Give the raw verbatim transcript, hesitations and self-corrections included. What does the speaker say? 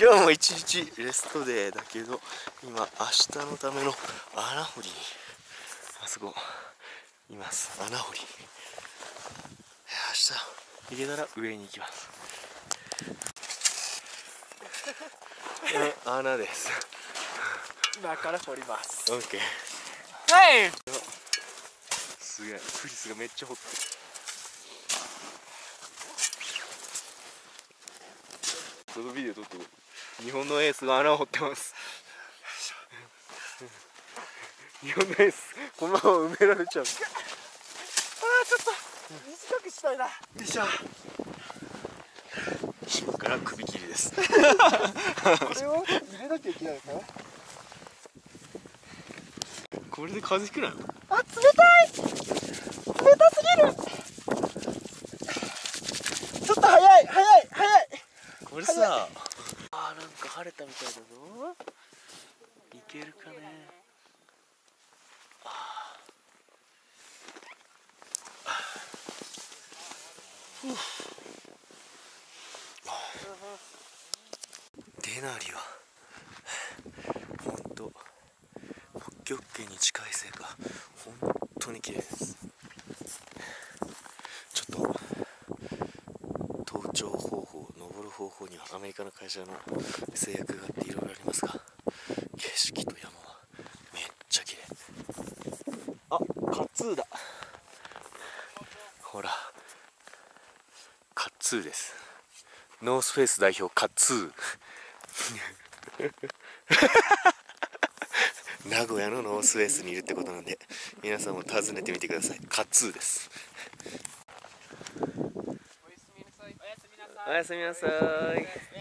今日も一日レストデーだけど、今明日のための穴掘りに、あそこいます、穴掘り。明日行けたら上に行きます。穴です。今から掘ります。 OK。 はいすげえ、クリスがめっちゃ掘ってる。そのビデオ撮ってこい。日本のエースが穴を掘ってます。日本のエース、このまま埋められちゃう。あー、ちょっと短くしたいな。よいしょ。今から首切りです。これを入れなきゃいけないのかな。これで風邪ひくなの？あ、冷たい。冷たすぎる。ちょっと早い早い早い。これさあ、なんか晴れたみたいだぞ。いけるかね。ああデナリは本当北極圏に近いせいか本当に綺麗です。ちょっと登頂方法、登る方法にはアメリカの会社の制約があっていろいろありますが、景色と山はめっちゃ綺麗。あ、カツーだ。ほらカツーです。ノースフェイス代表カツー。名古屋のノースフェイスにいるってことなんで、皆さんも訪ねてみてください。カツーです。おやすみなさい。おやすみなさい。